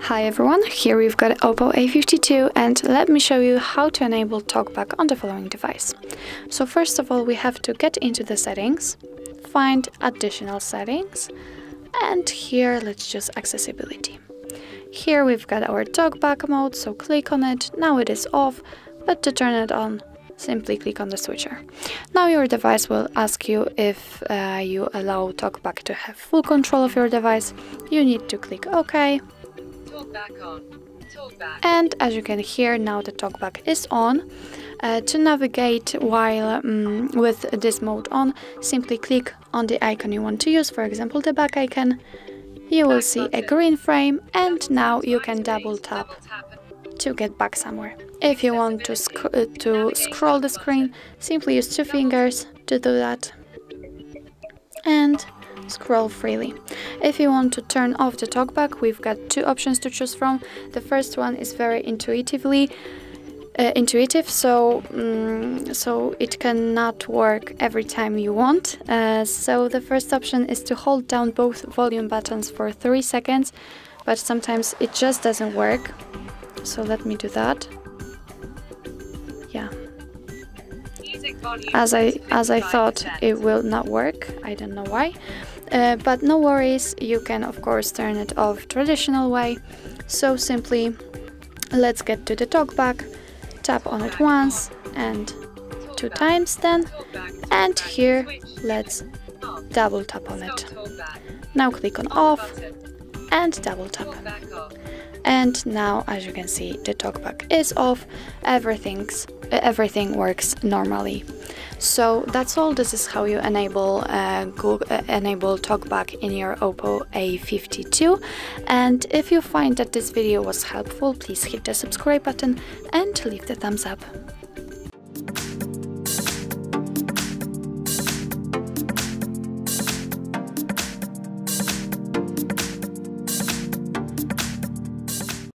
Hi everyone, here we've got OPPO A52 and let me show you how to enable TalkBack on the following device. So first of all, we have to get into the settings, find additional settings, and here let's choose accessibility. Here we've got our TalkBack mode, so click on it. Now it is off, but to turn it on, simply click on the switcher. Now your device will ask you if you allow TalkBack to have full control of your device. You need to click OK. TalkBack on. TalkBack. And as you can hear, now the TalkBack is on. To navigate while with this mode on, simply click on the icon you want to use, for example the back icon. You will see a green frame, and now you can double tap to get back somewhere. If you want to scroll the screen, simply use two fingers to do that and scroll freely. If you want to turn off the TalkBack, we've got two options to choose from. The first one is very intuitive, so it cannot work every time you want. So the first option is to hold down both volume buttons for 3 seconds, but sometimes it just doesn't work. So let me do that. Yeah. As I thought, it will not work. I don't know why. But no worries, you can of course turn it off traditional way. So simply, let's get to the TalkBack, tap on it once and two times then, and here let's double tap on it. Now click on off and double tap. And now, as you can see, the TalkBack is off, everything works normally. So that's all. This is how you enable TalkBack in your OPPO A52. And if you find that this video was helpful, please hit the subscribe button and leave the thumbs up.